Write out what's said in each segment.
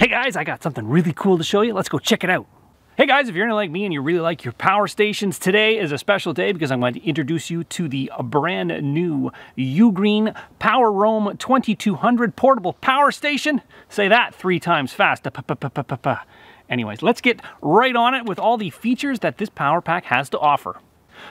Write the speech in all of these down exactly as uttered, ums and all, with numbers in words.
Hey guys, I got something really cool to show you. Let's go check it out. Hey guys, if you're into like me and you really like your power stations, today is a special day because I'm going to introduce you to the brand new Ugreen PowerRoam twenty-two hundred portable power station. Say that three times fast. Anyways, let's get right on it with all the features that this power pack has to offer.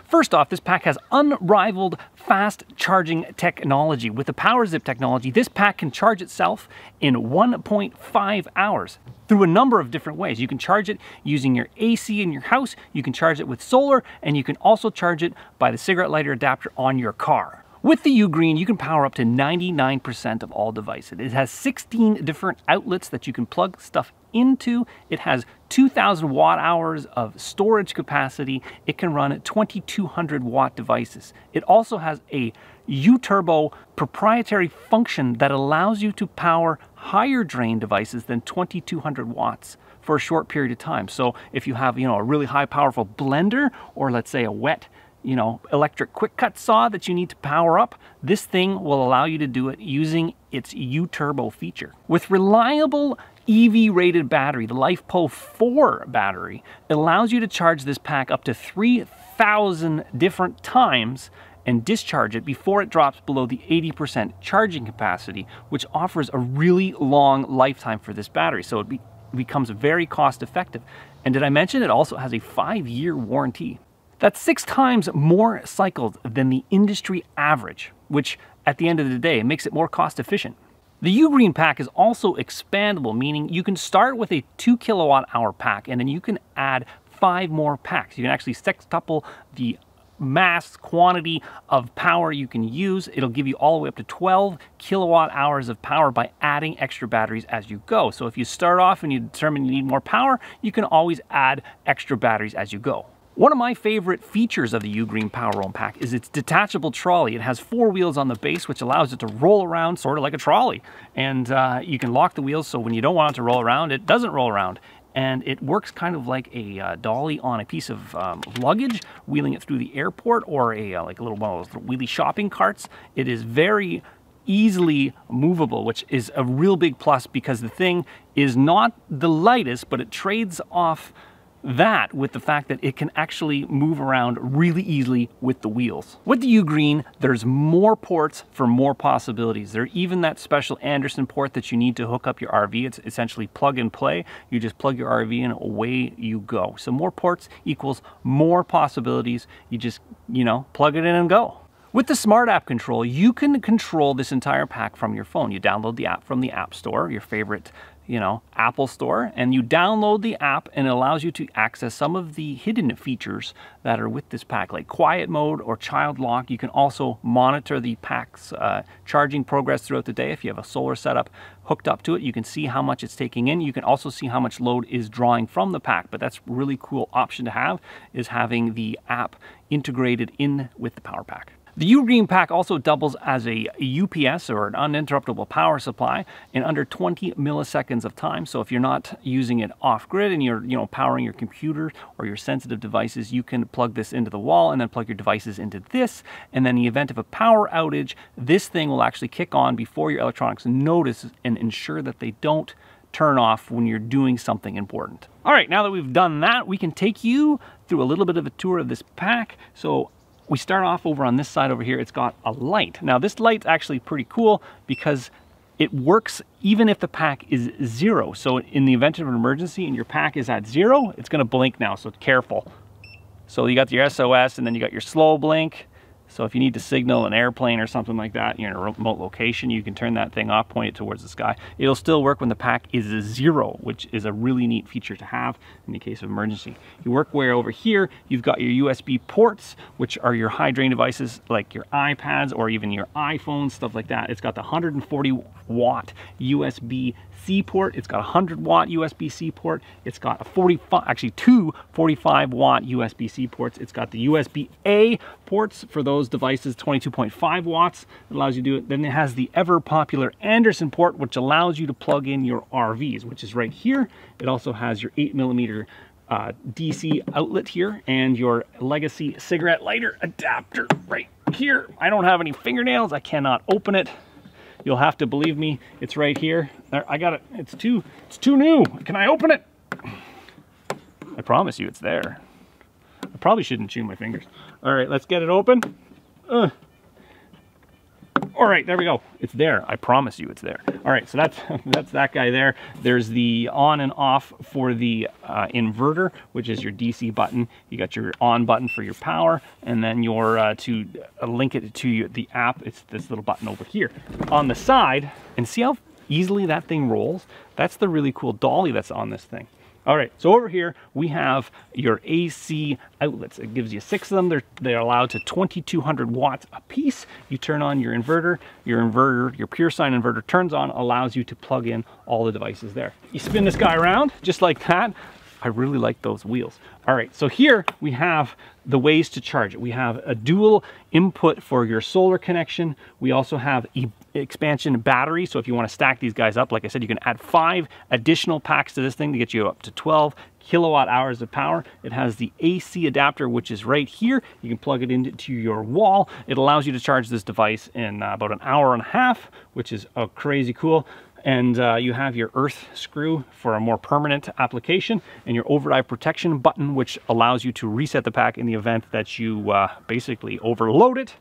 First off, this pack has unrivaled fast charging technology. With the power zip technology, this pack can charge itself in one point five hours through a number of different ways. You can charge it using your A C in your house, you can charge it with solar, and you can also charge it by the cigarette lighter adapter on your car. With the Ugreen, you can power up to ninety-nine percent of all devices. It has sixteen different outlets that you can plug stuff into. It has two thousand watt hours of storage capacity. It can run twenty-two hundred watt devices. It also has a U Turbo proprietary function that allows you to power higher drain devices than twenty-two hundred watts for a short period of time. So if you have, you know, a really high powerful blender, or let's say a wet you know, electric quick cut saw that you need to power up, this thing will allow you to do it using its U Turbo feature. With reliable E V rated battery, the LiFePO four battery, it allows you to charge this pack up to three thousand different times and discharge it before it drops below the eighty percent charging capacity, which offers a really long lifetime for this battery. So it be becomes very cost effective. And did I mention it also has a five year warranty? That's six times more cycles than the industry average, which at the end of the day makes it more cost efficient. The Ugreen pack is also expandable, meaning you can start with a two kilowatt hour pack and then you can add five more packs. You can actually sextuple the mass quantity of power you can use. It'll give you all the way up to twelve kilowatt hours of power by adding extra batteries as you go. So if you start off and you determine you need more power, you can always add extra batteries as you go. One of my favorite features of the Ugreen PowerRoam pack is its detachable trolley. It has four wheels on the base, which allows it to roll around sort of like a trolley. And uh, you can lock the wheels so when you don't want it to roll around, it doesn't roll around. And it works kind of like a uh, dolly on a piece of um, luggage, wheeling it through the airport, or a uh, like a little one of those little wheelie shopping carts. It is very easily movable, which is a real big plus because the thing is not the lightest, but it trades off that with the fact that it can actually move around really easily with the wheels. With the Ugreen, there's more ports for more possibilities. There's even that special Anderson port that you need to hook up your R V. It's essentially plug and play. You just plug your R V in, away you go. So more ports equals more possibilities. You just, you know, plug it in and go. With the Smart App control, you can control this entire pack from your phone. You download the app from the App Store, your favorite, you know, Apple Store, and you download the app and it allows you to access some of the hidden features that are with this pack, like quiet mode or child lock. You can also monitor the pack's uh, charging progress throughout the day. If you have a solar setup hooked up to it, you can see how much it's taking in. You can also see how much load is drawing from the pack, but that's a really cool option to have, is having the app integrated in with the power pack. The Ugreen pack also doubles as a U P S, or an uninterruptible power supply, in under twenty milliseconds of time. So if you're not using it off-grid and you're you know, powering your computer or your sensitive devices, you can plug this into the wall and then plug your devices into this. And then in the event of a power outage, this thing will actually kick on before your electronics notice and ensure that they don't turn off when you're doing something important. All right, now that we've done that, we can take you through a little bit of a tour of this pack. So we start off over on this side over here. It's got a light. Now this light's actually pretty cool because it works even if the pack is zero. So in the event of an emergency and your pack is at zero, it's gonna blink now, so careful. So you got your S O S and then you got your slow blink. So if you need to signal an airplane or something like that, you're in a remote location, you can turn that thing off, point it towards the sky. It'll still work when the pack is a zero, which is a really neat feature to have in the case of emergency. You work way over here, you've got your U S B ports, which are your high drain devices like your iPads or even your iPhones, stuff like that. It's got the one hundred forty watt U S B C port, it's got a one hundred watt U S B C port, it's got a forty-five, actually two forty-five watt U S B C ports, it's got the U S B A ports for those devices twenty-two point five watts, it allows you to do it. Then it has the ever popular Anderson port, which allows you to plug in your R Vs, which is right here. It also has your eight millimeter uh, D C outlet here and your legacy cigarette lighter adapter right here. I don't have any fingernails, I cannot open it. You'll have to believe me. It's right here. There, I got it. It's too, it's too new. Can I open it? I promise you it's there. I probably shouldn't chew my fingers. All right, let's get it open. Uh. All right, there we go. It's there. I promise you it's there. All right, so that's that's that guy there. There's the on and off for the uh, inverter, which is your D C button. You got your on button for your power, and then your uh, to uh, link it to your, the app. It's this little button over here on the side. And see how easily that thing rolls? That's the really cool dolly that's on this thing. All right, so over here we have your A C outlets. It gives you six of them. They're, they're allowed to twenty-two hundred watts a piece. You turn on your inverter, your inverter, your PureSign inverter turns on, allows you to plug in all the devices there. You spin this guy around just like that. I really like those wheels. All right, so here we have the ways to charge it. We have a dual input for your solar connection. We also have e expansion battery. So if you want to stack these guys up, like I said, you can add five additional packs to this thing to get you up to twelve kilowatt hours of power. It has the A C adapter, which is right here. You can plug it into your wall. It allows you to charge this device in about an hour and a half, which is oh, crazy cool. And uh, you have your earth screw for a more permanent application, and your overdrive protection button, which allows you to reset the pack in the event that you uh, basically overload it.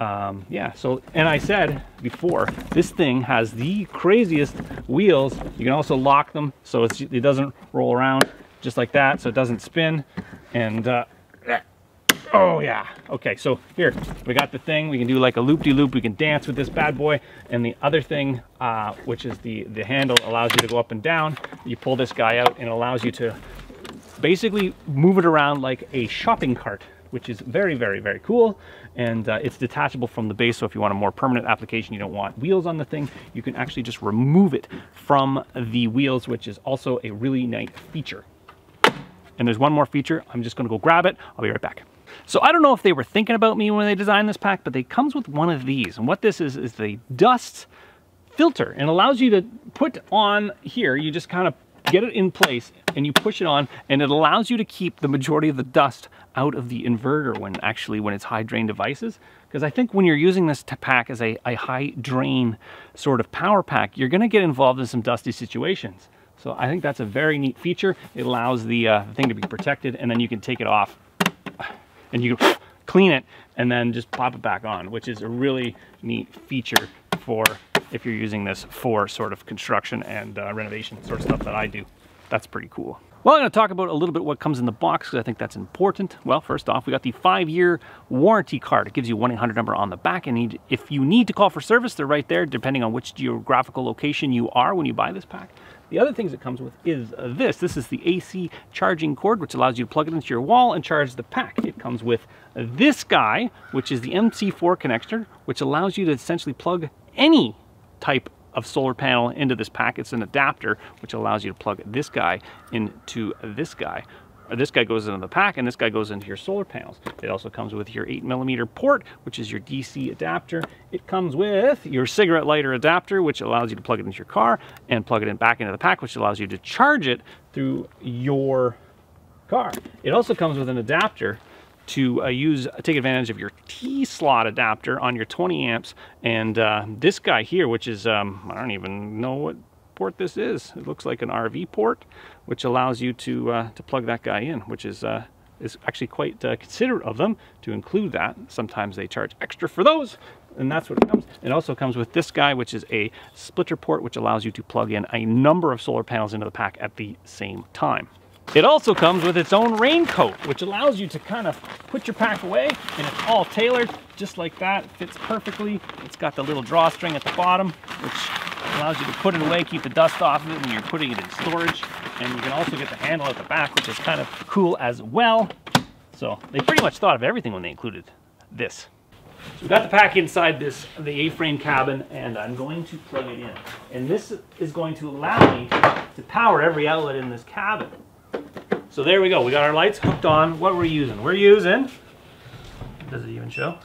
Um, yeah, so, and I said before, this thing has the craziest wheels. You can also lock them so it's, it doesn't roll around just like that, so it doesn't spin. And uh, oh yeah, okay, so here we got the thing. We can do like a loop-de-loop. We can dance with this bad boy. And the other thing, uh, which is the, the handle, allows you to go up and down. You pull this guy out and it allows you to basically move it around like a shopping cart, which is very, very, very cool. And uh, it's detachable from the base, so if you want a more permanent application, you don't want wheels on the thing, you can actually just remove it from the wheels, which is also a really nice feature. And there's one more feature. I'm just gonna go grab it. I'll be right back. So I don't know if they were thinking about me when they designed this pack, but they comes with one of these. And what this is, is the dust filter, and allows you to put on here. You just kind of get it in place and you push it on, and it allows you to keep the majority of the dust out of the inverter when actually when it's high drain devices. Because I think when you're using this pack as a, a high drain sort of power pack, you're gonna get involved in some dusty situations. So I think that's a very neat feature. It allows the uh, thing to be protected, and then you can take it off and you clean it and then just pop it back on, which is a really neat feature for if you're using this for sort of construction and uh, renovation sort of stuff that I do. That's pretty cool. Well, I'm gonna talk about a little bit what comes in the box, because I think that's important. Well, first off, we got the five-year warranty card. It gives you a one eight hundred number on the back, and if you need to call for service, they're right there, depending on which geographical location you are when you buy this pack. The other things it comes with is this. This is the A C charging cord, which allows you to plug it into your wall and charge the pack. It comes with this guy, which is the M C four connector, which allows you to essentially plug any type of solar panel into this pack. It's an adapter, which allows you to plug this guy into this guy. This guy goes into the pack, and this guy goes into your solar panels. It also comes with your eight millimeter port, which is your D C adapter. It comes with your cigarette lighter adapter, which allows you to plug it into your car and plug it in back into the pack, which allows you to charge it through your car. It also comes with an adapter to uh, use, take advantage of your T slot adapter on your twenty amps. And uh, this guy here, which is, um, I don't even know what port this is. It looks like an R V port, which allows you to uh, to plug that guy in, which is uh, is actually quite uh, considerate of them to include that. Sometimes they charge extra for those, and that's what it comes. It also comes with this guy, which is a splitter port, which allows you to plug in a number of solar panels into the pack at the same time. It also comes with its own raincoat, which allows you to kind of put your pack away, and it's all tailored just like that. It fits perfectly. It's got the little drawstring at the bottom, which allows you to put it away, keep the dust off of it when you're putting it in storage. And you can also get the handle at the back, which is kind of cool as well. So they pretty much thought of everything when they included this. So we got the pack inside this, the A-frame cabin, and I'm going to plug it in. And this is going to allow me to power every outlet in this cabin. So there we go, we got our lights hooked on. What we're using, we're using, does it even show?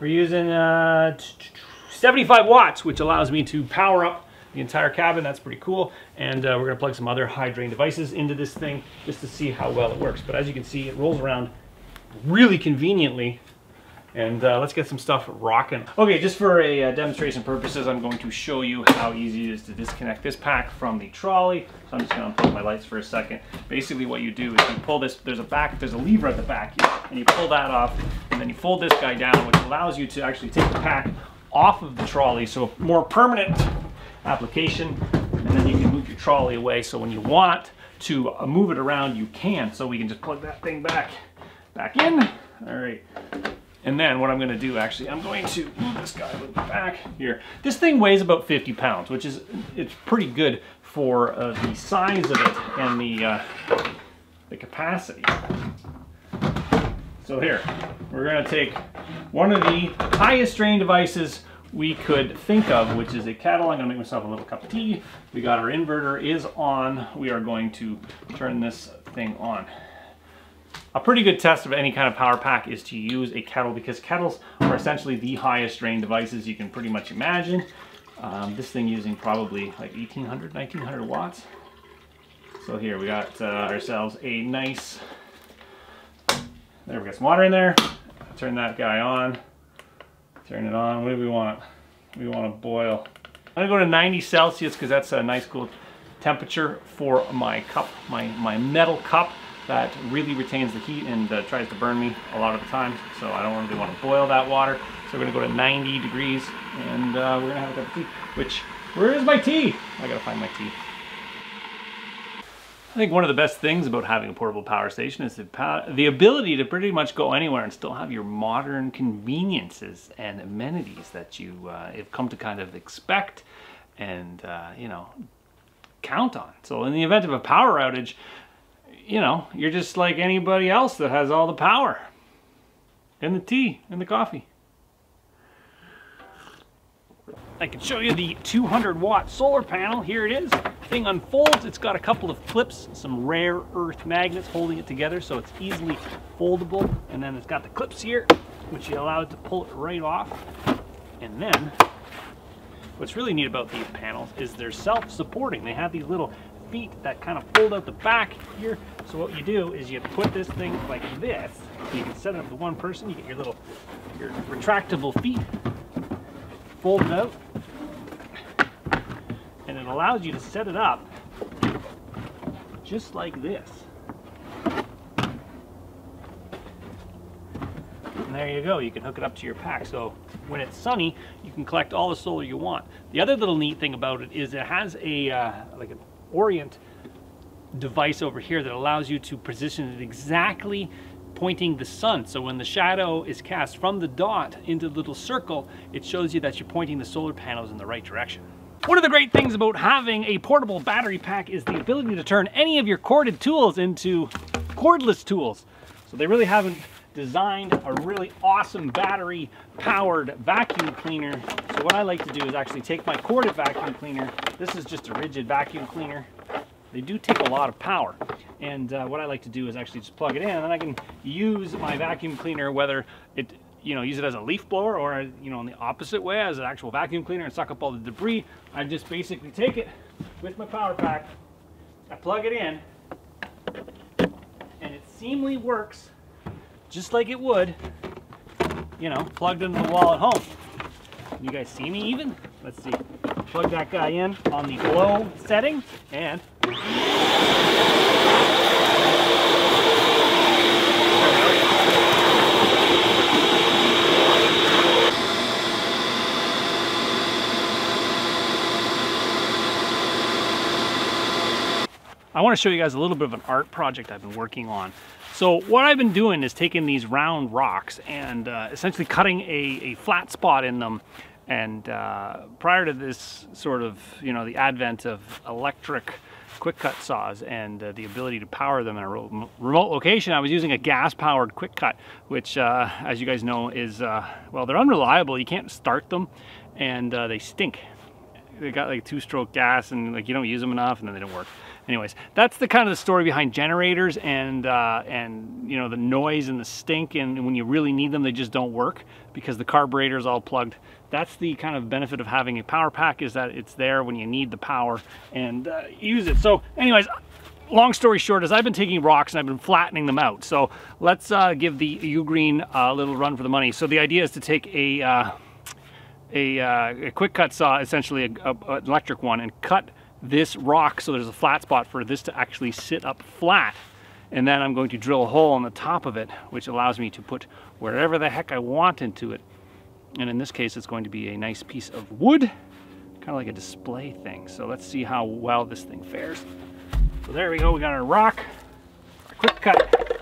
We're using, uh, seventy-five watts, which allows me to power up the entire cabin. That's pretty cool. And uh, we're gonna plug some other high drain devices into this thing just to see how well it works. But as you can see, it rolls around really conveniently and uh, let's get some stuff rocking. Okay, just for a uh, demonstration purposes, I'm going to show you how easy it is to disconnect this pack from the trolley. So I'm just gonna unplug my lights for a second. Basically what you do is you pull this, there's a back, there's a lever at the back here, and you pull that off, and then you fold this guy down, which allows you to actually take the pack off of the trolley, so a more permanent application, and then you can move your trolley away, so when you want to move it around, you can. So we can just plug that thing back, back in, all right. And then what I'm gonna do, actually, I'm going to move this guy a little bit back here. This thing weighs about fifty pounds, which is, it's pretty good for uh, the size of it and the, uh, the capacity. So here, we're gonna take one of the highest strain devices we could think of, which is a Catalog. I'm gonna make myself a little cup of tea. We got our inverter is on. We are going to turn this thing on. A pretty good test of any kind of power pack is to use a kettle, because kettles are essentially the highest strain devices you can pretty much imagine. Um, this thing using probably like eighteen hundred, nineteen hundred watts. So here we got uh, ourselves a nice, there we got some water in there. Turn that guy on, turn it on. What do we want? We want to boil. I'm gonna go to ninety Celsius because that's a nice cool temperature for my cup, my, my metal cup. That really retains the heat and uh, tries to burn me a lot of the time, so I don't really want to boil that water. So we're gonna go to ninety degrees, and uh, we're gonna have a cup of tea, which, where is my tea? I gotta find my tea. I think one of the best things about having a portable power station is the, power, the ability to pretty much go anywhere and still have your modern conveniences and amenities that you uh, have come to kind of expect and, uh, you know, count on. So in the event of a power outage, you know, you're just like anybody else that has all the power and the tea and the coffee. I can show you the two hundred watt solar panel. Here it is. Thing unfolds. It's got a couple of clips, some rare earth magnets holding it together, so it's easily foldable. And then it's got the clips here, which you allow it to pull it right off. And then what's really neat about these panels is they're self-supporting. They have these little feet that kind of fold out the back here. So what you do is you put this thing like this. You can set it up to one person. You get your little, your retractable feet, fold it out, and it allows you to set it up just like this. And there you go, you can hook it up to your pack. So when it's sunny, you can collect all the solar you want. The other little neat thing about it is it has a uh, like an orient device over here that allows you to position it exactly pointing the sun. So when the shadow is cast from the dot into the little circle, it shows you that you're pointing the solar panels in the right direction. One of the great things about having a portable battery pack is the ability to turn any of your corded tools into cordless tools. So they really haven't designed a really awesome battery powered vacuum cleaner. So what I like to do is actually take my corded vacuum cleaner. This is just a rigid vacuum cleaner. They do take a lot of power. And uh, what I like to do is actually just plug it in, and then I can use my vacuum cleaner, whether it, you know, use it as a leaf blower or, you know, in the opposite way as an actual vacuum cleaner and suck up all the debris. I just basically take it with my power pack, I plug it in, and it seamlessly works just like it would, you know, plugged into the wall at home. You guys see me even? Let's see. Plug that guy in on the glow setting, and I want to show you guys a little bit of an art project I've been working on. So what I've been doing is taking these round rocks and uh, essentially cutting a, a flat spot in them. And uh, prior to this sort of, you know, the advent of electric quick cut saws and uh, the ability to power them in a remote location, I was using a gas powered quick cut, which uh, as you guys know is, uh, well, they're unreliable. You can't start them, and uh, they stink. They got like two stroke gas, and like you don't use them enough, and then they don't work. Anyways, that's the kind of the story behind generators and, uh, and you know, the noise and the stink, and when you really need them, they just don't work because the carburetor is all plugged. That's the kind of benefit of having a power pack, is that it's there when you need the power and uh, use it. So anyways, long story short is I've been taking rocks and I've been flattening them out. So let's uh, give the Ugreen a uh, little run for the money. So the idea is to take a uh, a, uh, a quick cut saw, essentially a, a, an electric one, and cut this rock so there's a flat spot for this to actually sit up flat. And then I'm going to drill a hole in the top of it, which allows me to put wherever the heck I want into it. And in this case, it's going to be a nice piece of wood, kind of like a display thing. So let's see how well this thing fares. So there we go, we got our rock, our quick cut,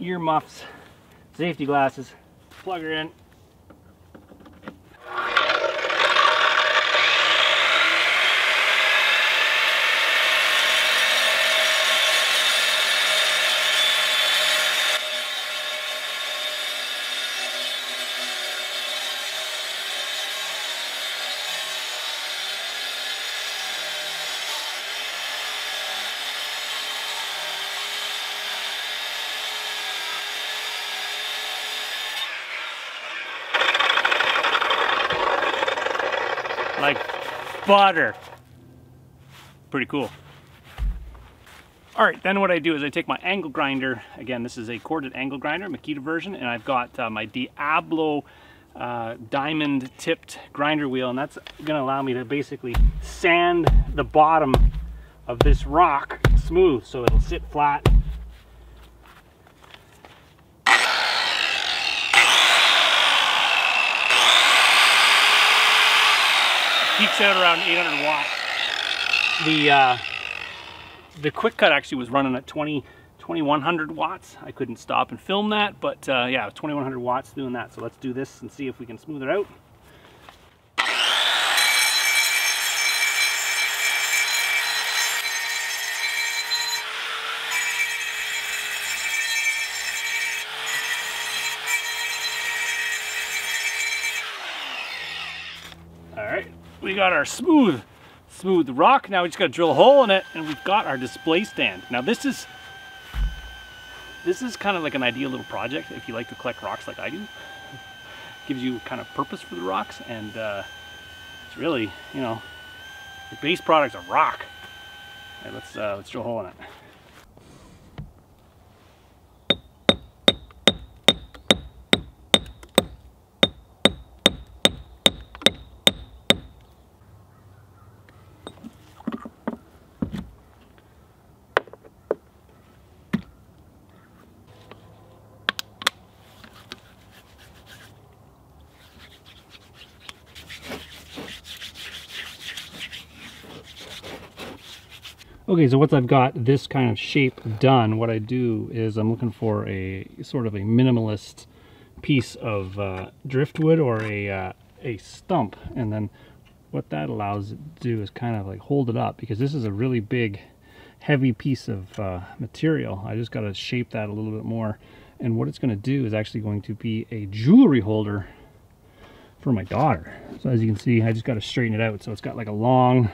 ear muffs, safety glasses, plug her in. Like butter. Pretty cool. All right, then what I do is I take my angle grinder. Again, this is a corded angle grinder, Makita version, and I've got uh, my Diablo uh, diamond tipped grinder wheel, and that's gonna allow me to basically sand the bottom of this rock smooth so it'll sit flat. Peaks out around eight hundred watts. The uh, the quick cut actually was running at twenty, twenty-one hundred watts. I couldn't stop and film that, but uh, yeah, twenty-one hundred watts doing that. So let's do this and see if we can smooth it out. We got our smooth, smooth rock. Now we just got to drill a hole in it, and we've got our display stand. Now this is, this is kind of like an ideal little project if you like to collect rocks like I do. It gives you kind of purpose for the rocks, and uh, it's really, you know, your base product's a rock. All right, let's uh, let's drill a hole in it. Okay, so once I've got this kind of shape done, what I do is I'm looking for a sort of a minimalist piece of uh, driftwood or a, uh, a stump. And then what that allows it to do is kind of like hold it up, because this is a really big, heavy piece of uh, material. I just got to shape that a little bit more. And what it's going to do is actually going to be a jewelry holder for my daughter. So as you can see, I just got to straighten it out. So it's got like a long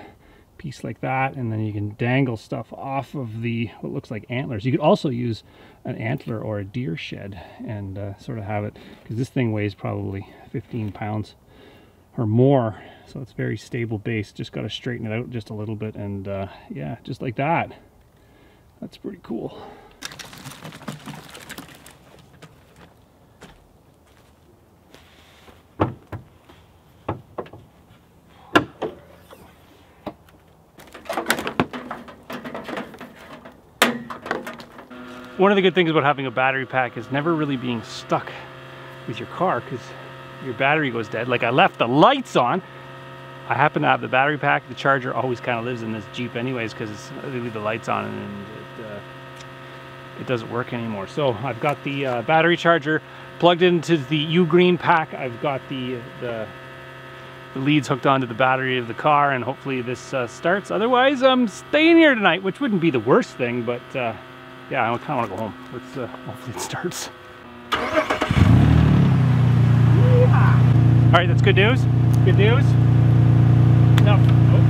piece like that, and then you can dangle stuff off of the what looks like antlers. You could also use an antler or a deer shed and uh, sort of have it, because this thing weighs probably fifteen pounds or more, so it's very stable base. Just got to straighten it out just a little bit, and uh, yeah, just like that. That's pretty cool. One of the good things about having a battery pack is never really being stuck with your car because your battery goes dead. Like, I left the lights on. I happen to have the battery pack. The charger always kind of lives in this Jeep anyways, because they leave the lights on and it, uh, it doesn't work anymore. So I've got the uh, battery charger plugged into the Ugreen pack. I've got the, the, the leads hooked onto the battery of the car, and hopefully this uh, starts. Otherwise, I'm staying here tonight, which wouldn't be the worst thing, but uh, yeah, I kind of want to go home. Let's uh, hopefully it starts. Yeah. All right, that's good news. Good news. No. Oh.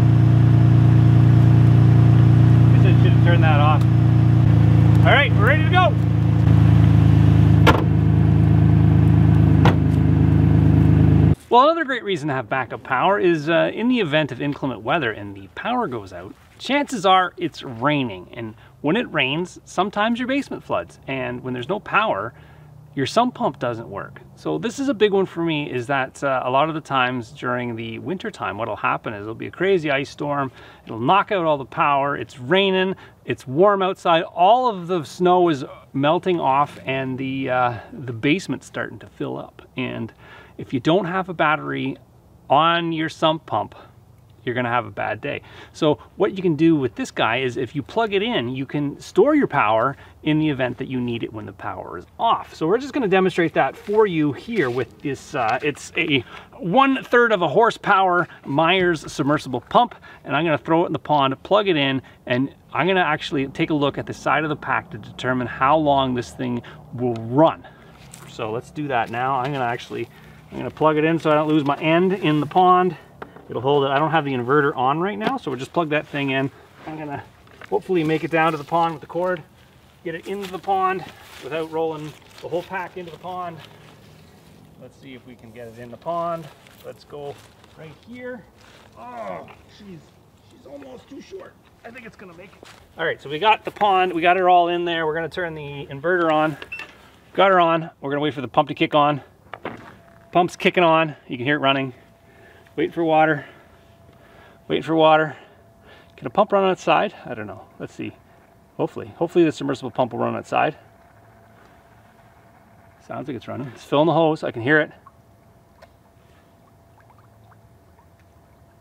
I said I should have turned that off. All right, we're ready to go. Well, another great reason to have backup power is uh, in the event of inclement weather and the power goes out, chances are it's raining, and when it rains, sometimes your basement floods, and when there's no power, your sump pump doesn't work. So this is a big one for me, is that uh, a lot of the times during the winter time, what'll happen is it'll be a crazy ice storm, it'll knock out all the power, it's raining, it's warm outside, all of the snow is melting off, and the, uh, the basement's starting to fill up. And if you don't have a battery on your sump pump, you're gonna have a bad day. So what you can do with this guy is, if you plug it in, you can store your power in the event that you need it when the power is off. So we're just gonna demonstrate that for you here with this, uh, it's a one third of a horsepower Myers submersible pump, and I'm gonna throw it in the pond, plug it in, and I'm gonna actually take a look at the side of the pack to determine how long this thing will run. So let's do that now. I'm gonna actually, I'm gonna plug it in so I don't lose my end in the pond. It'll hold it. I don't have the inverter on right now, so we'll just plug that thing in. I'm gonna hopefully make it down to the pond with the cord, get it into the pond without rolling the whole pack into the pond. Let's see if we can get it in the pond. Let's go right here. Oh, she's, she's almost too short. I think it's gonna make it. All right, so we got the pond. We got her all in there. We're gonna turn the inverter on. Got her on. We're gonna wait for the pump to kick on. Pump's kicking on. You can hear it running. Wait for water, wait for water. Can a pump run on its side? I don't know, let's see. Hopefully, hopefully the submersible pump will run on its side. Sounds like it's running. It's filling the hose, I can hear it.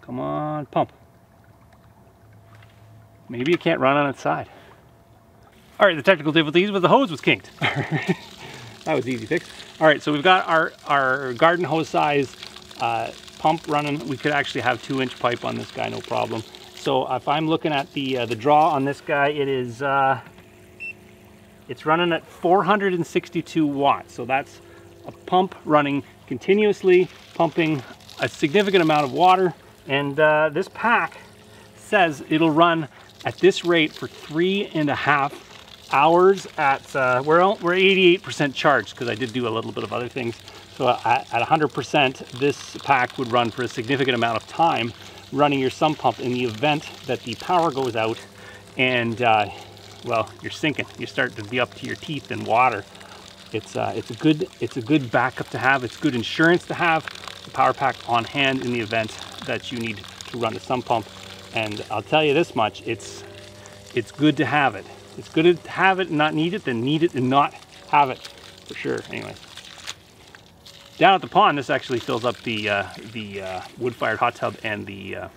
Come on, pump. Maybe it can't run on its side. All right, the technical difficulties was the hose was kinked. That was an easy fix. All right, so we've got our, our garden hose size uh, pump running. We could actually have two inch pipe on this guy, no problem. So if I'm looking at the uh, the draw on this guy, it is uh, it's running at four hundred sixty-two watts. So that's a pump running continuously, pumping a significant amount of water. And uh, this pack says it'll run at this rate for three and a half hours. At uh, we're we're eighty-eight percent charged because I did do a little bit of other things. So at one hundred percent, this pack would run for a significant amount of time, running your sump pump in the event that the power goes out and, uh, well, you're sinking. You start to be up to your teeth in water. It's uh, it's a good it's a good backup to have. It's good insurance to have the power pack on hand in the event that you need to run the sump pump. And I'll tell you this much: it's it's good to have it. It's good to have it and not need it, than need it and not have it, for sure. Anyway. Down at the pond, this actually fills up the uh, the uh, wood-fired hot tub and the uh,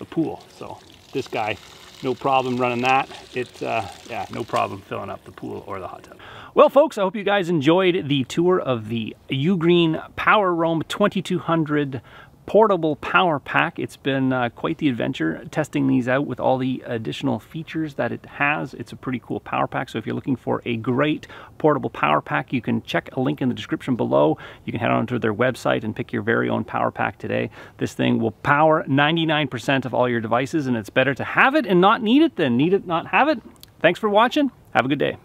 the pool. So this guy, no problem running that. It uh, yeah, no problem filling up the pool or the hot tub. Well, folks, I hope you guys enjoyed the tour of the Ugreen PowerRoam twenty-two hundred portable power pack. It's been uh, quite the adventure testing these out with all the additional features that it has. It's a pretty cool power pack, so if you're looking for a great portable power pack, you can check a link in the description below. You can head on to their website and pick your very own power pack today. This thing will power ninety-nine percent of all your devices, and it's better to have it and not need it than need it, not have it. Thanks for watching. Have a good day.